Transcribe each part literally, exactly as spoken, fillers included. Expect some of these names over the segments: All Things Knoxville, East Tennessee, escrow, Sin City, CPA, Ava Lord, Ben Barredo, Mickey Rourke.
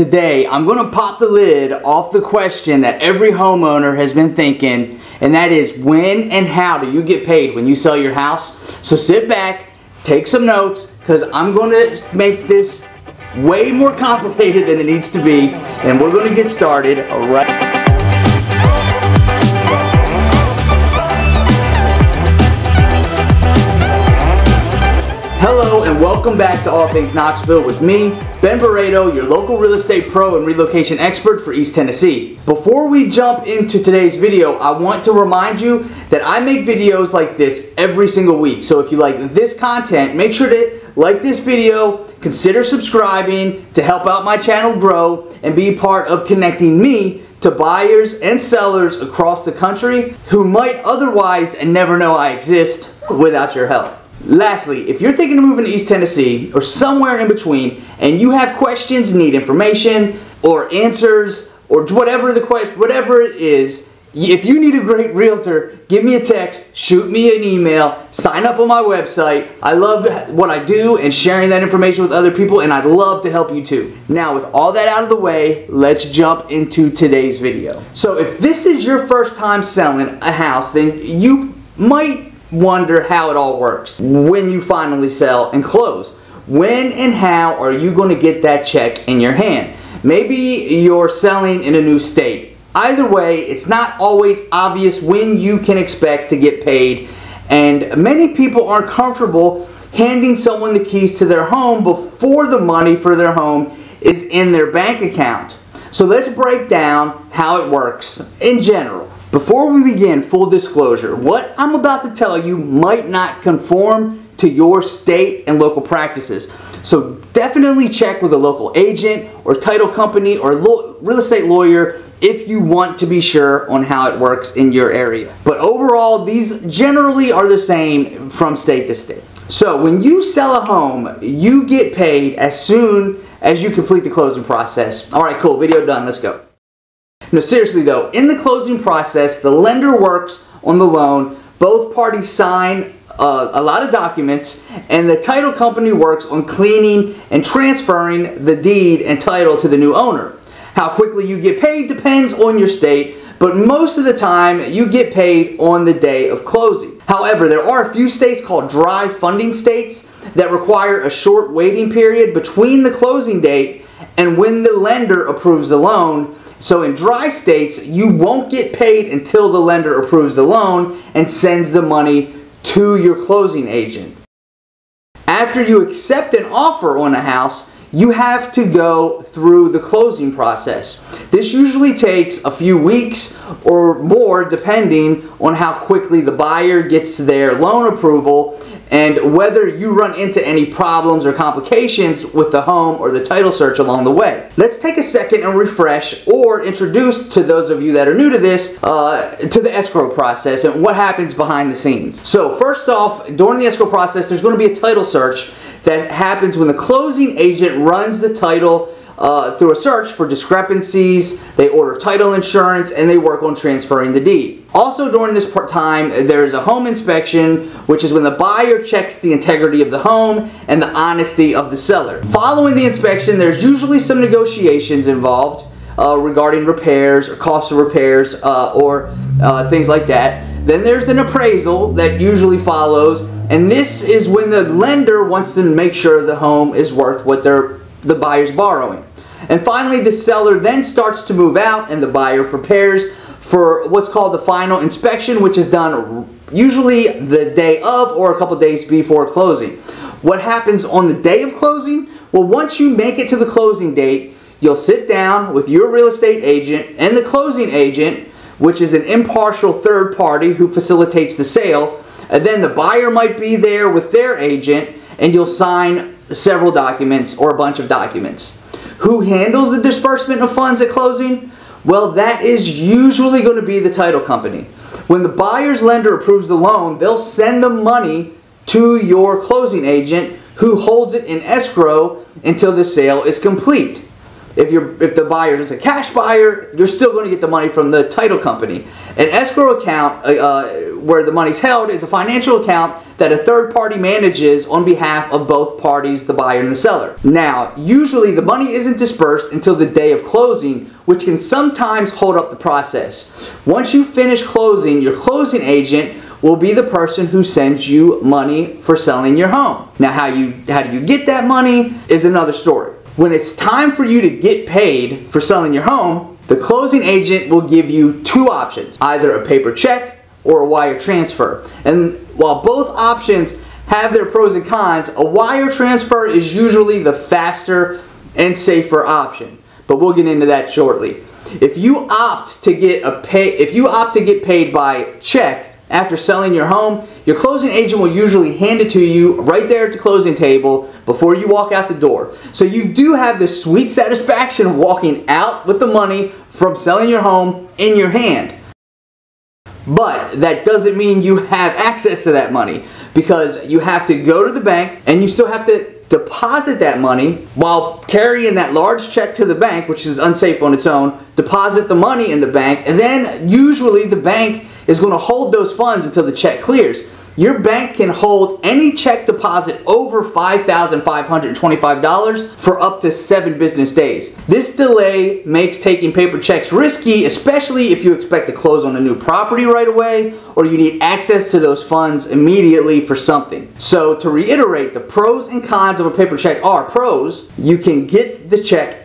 Today, I'm going to pop the lid off the question that every homeowner has been thinking, and that is, when and how do you get paid when you sell your house? So sit back, take some notes, because I'm going to make this way more complicated than it needs to be, and we're going to get started right now. Hello and welcome back to All Things Knoxville with me, Ben Barredo, your local real estate pro and relocation expert for East Tennessee. Before we jump into today's video, I want to remind you that I make videos like this every single week. So if you like this content, make sure to like this video, consider subscribing to help out my channel grow and be part of connecting me to buyers and sellers across the country who might otherwise and never know I exist without your help. Lastly, if you're thinking of moving to East Tennessee or somewhere in between and you have questions, need information or answers or whatever the question, whatever it is, if you need a great realtor, give me a text, shoot me an email, sign up on my website. I love what I do and sharing that information with other people, and I'd love to help you too. Now, with all that out of the way, let's jump into today's video. So if this is your first time selling a house, then you might wonder how it all works when you finally sell and close. When and how are you going to get that check in your hand? Maybe you're selling in a new state. Either way, it's not always obvious when you can expect to get paid, and many people aren't comfortable handing someone the keys to their home before the money for their home is in their bank account. So let's break down how it works in general. Before we begin, full disclosure, what I'm about to tell you might not conform to your state and local practices. So definitely check with a local agent or title company or real estate lawyer if you want to be sure on how it works in your area. But overall, these generally are the same from state to state. So when you sell a home, you get paid as soon as you complete the closing process. All right, cool, video done, let's go. No, seriously though, in the closing process, the lender works on the loan, both parties sign uh, a lot of documents, and the title company works on cleaning and transferring the deed and title to the new owner. How quickly you get paid depends on your state, but most of the time you get paid on the day of closing. However, there are a few states called dry funding states that require a short waiting period between the closing date and when the lender approves the loan. So in dry states, you won't get paid until the lender approves the loan and sends the money to your closing agent. After you accept an offer on a house, you have to go through the closing process. This usually takes a few weeks or more depending on how quickly the buyer gets their loan approval and whether you run into any problems or complications with the home or the title search along the way. Let's take a second and refresh or introduce to those of you that are new to this, uh, to the escrow process and what happens behind the scenes. So first off, during the escrow process, there's gonna be a title search that happens when the closing agent runs the title uh, through a search for discrepancies, they order title insurance, and they work on transferring the deed. Also during this time, there is a home inspection, which is when the buyer checks the integrity of the home and the honesty of the seller. Following the inspection, there's usually some negotiations involved uh, regarding repairs or cost of repairs uh, or uh, things like that. Then there's an appraisal that usually follows, and this is when the lender wants to make sure the home is worth what they're, the buyer's borrowing. And finally, the seller then starts to move out and the buyer prepares for what's called the final inspection, which is done usually the day of or a couple days before closing. What happens on the day of closing? Well, once you make it to the closing date, you'll sit down with your real estate agent and the closing agent, which is an impartial third party who facilitates the sale, and then the buyer might be there with their agent, and you'll sign several documents or a bunch of documents. Who handles the disbursement of funds at closing? Well, that is usually going to be the title company. When the buyer's lender approves the loan, they'll send the money to your closing agent, who holds it in escrow until the sale is complete. If, you're, if the buyer is a cash buyer, you're still going to get the money from the title company. An escrow account uh, where the money's held is a financial account that a third party manages on behalf of both parties, the buyer and the seller. Now, usually the money isn't dispersed until the day of closing, which can sometimes hold up the process. Once you finish closing, your closing agent will be the person who sends you money for selling your home. Now, how you how do you get that money is another story. When it's time for you to get paid for selling your home, the closing agent will give you two options, either a paper check or a wire transfer. And while both options have their pros and cons, a wire transfer is usually the faster and safer option. But we'll get into that shortly. If you opt to get a pay if you opt to get paid by check after selling your home, your closing agent will usually hand it to you right there at the closing table before you walk out the door. So you do have this sweet satisfaction of walking out with the money from selling your home in your hand. But that doesn't mean you have access to that money, because you have to go to the bank and you still have to deposit that money while carrying that large check to the bank, which is unsafe on its own. Deposit the money in the bank, and then usually the bank is going to hold those funds until the check clears. Your bank can hold any check deposit over five thousand five hundred twenty-five dollars for up to seven business days. This delay makes taking paper checks risky, especially if you expect to close on a new property right away or you need access to those funds immediately for something. So to reiterate, the pros and cons of a paper check are: pros, you can get the check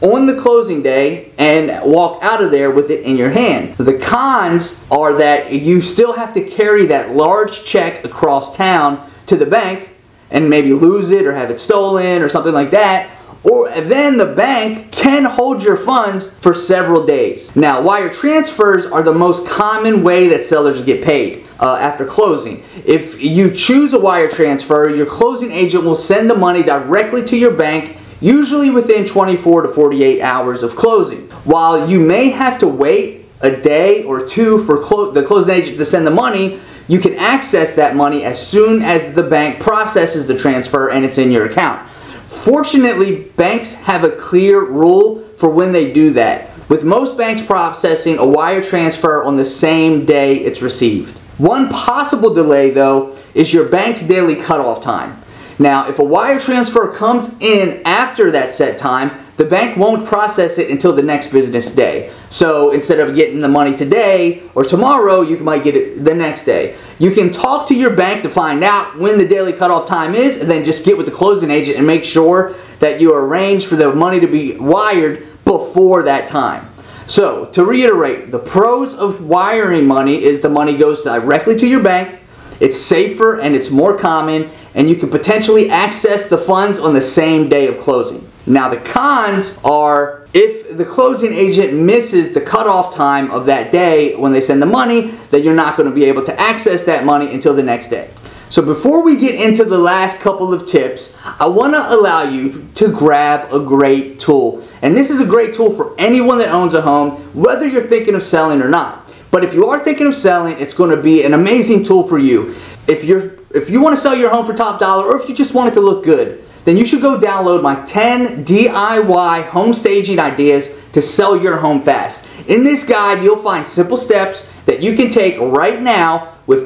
on the closing day and walk out of there with it in your hand. The cons are that you still have to carry that large check across town to the bank and maybe lose it or have it stolen or something like that. Or then the bank can hold your funds for several days. Now, wire transfers are the most common way that sellers get paid uh, after closing. If you choose a wire transfer, your closing agent will send the money directly to your bank, usually within twenty-four to forty-eight hours of closing. While you may have to wait a day or two for clo- the closing agent to send the money, you can access that money as soon as the bank processes the transfer and it's in your account. Fortunately, banks have a clear rule for when they do that, with most banks processing a wire transfer on the same day it's received. One possible delay, though, is your bank's daily cutoff time. Now, if a wire transfer comes in after that set time, the bank won't process it until the next business day. So instead of getting the money today or tomorrow, you might get it the next day. You can talk to your bank to find out when the daily cutoff time is, and then just get with the closing agent and make sure that you arrange for the money to be wired before that time. So to reiterate, the pros of wiring money is the money goes directly to your bank, it's safer and it's more common, and you can potentially access the funds on the same day of closing. Now, the cons are if the closing agent misses the cutoff time of that day when they send the money, then you're not going to be able to access that money until the next day. So before we get into the last couple of tips, I want to allow you to grab a great tool. And this is a great tool for anyone that owns a home, whether you're thinking of selling or not. But if you are thinking of selling, it's going to be an amazing tool for you. If you're If you want to sell your home for top dollar, or if you just want it to look good, then you should go download my ten D I Y home staging ideas to sell your home fast. In this guide, you'll find simple steps that you can take right now with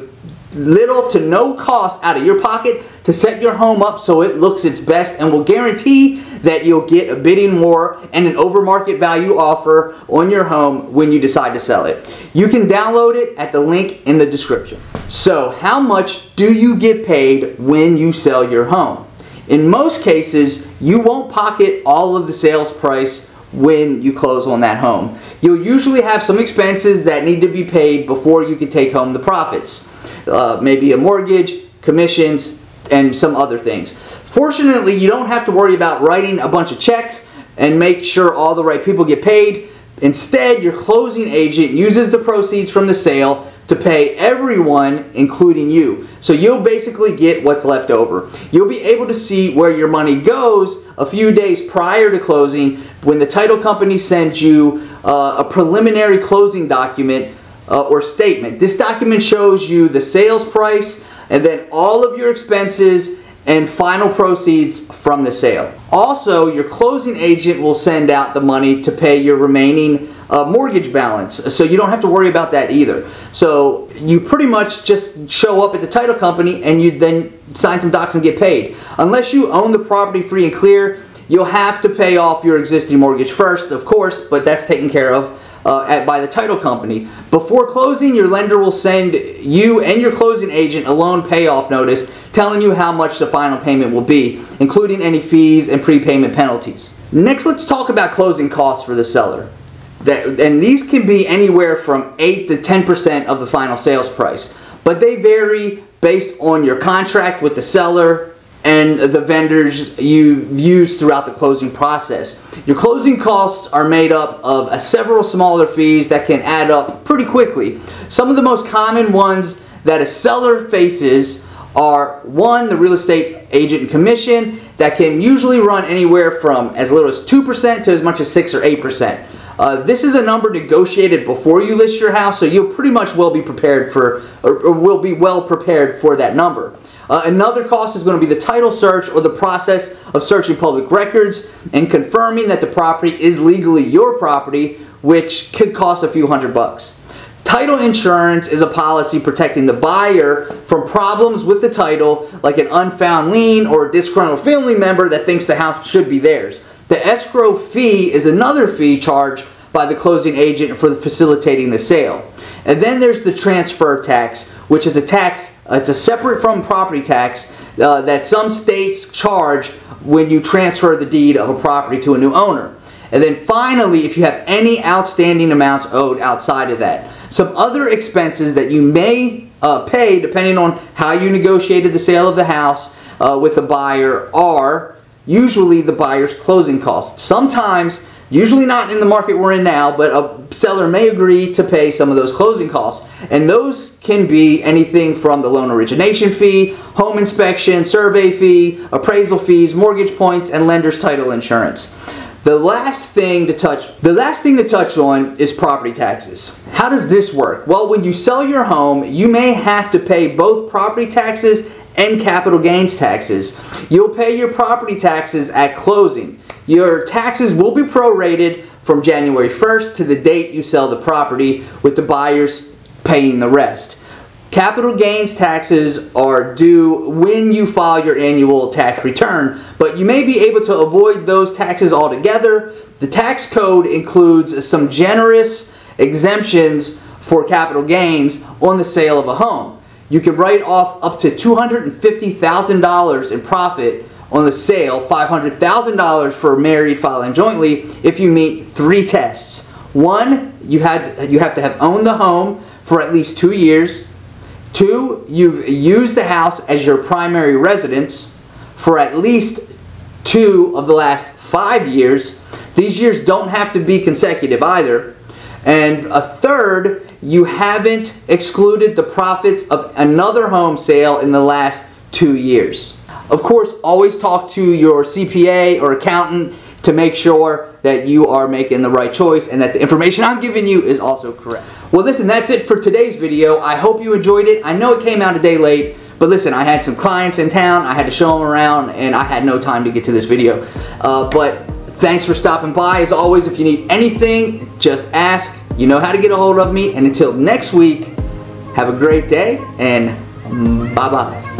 little to no cost out of your pocket to set your home up so it looks its best, and will guarantee that you'll get a bidding war and an over market value offer on your home when you decide to sell it. You can download it at the link in the description. So, how much do you get paid when you sell your home? In most cases, you won't pocket all of the sales price when you close on that home. You'll usually have some expenses that need to be paid before you can take home the profits. Uh, maybe a mortgage, commissions, and some other things. Fortunately, you don't have to worry about writing a bunch of checks and make sure all the right people get paid. Instead, your closing agent uses the proceeds from the sale to pay everyone, including you. So you'll basically get what's left over. You'll be able to see where your money goes a few days prior to closing when the title company sends you uh, a preliminary closing document uh, or statement. This document shows you the sales price and then all of your expenses and final proceeds from the sale. Also, your closing agent will send out the money to pay your remaining uh, mortgage balance, so you don't have to worry about that either. So you pretty much just show up at the title company and you then sign some docs and get paid. Unless you own the property free and clear, you'll have to pay off your existing mortgage first, of course, but that's taken care of uh, at, by the title company. Before closing, your lender will send you and your closing agent a loan payoff notice telling you how much the final payment will be, including any fees and prepayment penalties. Next, let's talk about closing costs for the seller. That, and these can be anywhere from eight to ten percent of the final sales price, but they vary based on your contract with the seller and the vendors you've used throughout the closing process. Your closing costs are made up of a several smaller fees that can add up pretty quickly. Some of the most common ones that a seller faces are, one, the real estate agent commission, that can usually run anywhere from as little as two percent to as much as six or eight percent. Uh, this is a number negotiated before you list your house, so you'll pretty much well be prepared for, or, or will be well prepared for that number. Uh, another cost is going to be the title search, or the process of searching public records and confirming that the property is legally your property, which could cost a few hundred bucks. Title insurance is a policy protecting the buyer from problems with the title, like an unfound lien or a disgruntled family member that thinks the house should be theirs. The escrow fee is another fee charged by the closing agent for facilitating the sale. And then there's the transfer tax, which is a tax, it's a separate from property tax uh, that some states charge when you transfer the deed of a property to a new owner. And then finally, if you have any outstanding amounts owed outside of that. Some other expenses that you may uh, pay, depending on how you negotiated the sale of the house uh, with the buyer, are usually the buyer's closing costs. Sometimes, usually not in the market we're in now, but a seller may agree to pay some of those closing costs. And those can be anything from the loan origination fee, home inspection, survey fee, appraisal fees, mortgage points, and lender's title insurance. The last thing to touch, the last thing to touch on is property taxes. How does this work? Well, when you sell your home, you may have to pay both property taxes and capital gains taxes. You'll pay your property taxes at closing. Your taxes will be prorated from January first to the date you sell the property, with the buyers paying the rest. Capital gains taxes are due when you file your annual tax return, but you may be able to avoid those taxes altogether. The tax code includes some generous exemptions for capital gains on the sale of a home. You can write off up to two hundred fifty thousand dollars in profit on the sale, five hundred thousand dollars for married, filing jointly, if you meet three tests. One, you, had, you have to have owned the home for at least two years. Two, you've used the house as your primary residence for at least two of the last five years. These years don't have to be consecutive either. And a third, you haven't excluded the profits of another home sale in the last two years. Of course, always talk to your C P A or accountant to make sure that you are making the right choice and that the information I'm giving you is also correct. Well, listen, that's it for today's video. I hope you enjoyed it. I know it came out a day late, but listen, I had some clients in town. I had to show them around, and I had no time to get to this video. Uh, but thanks for stopping by. As always, if you need anything, just ask. You know how to get a hold of me. And until next week, have a great day, and bye-bye.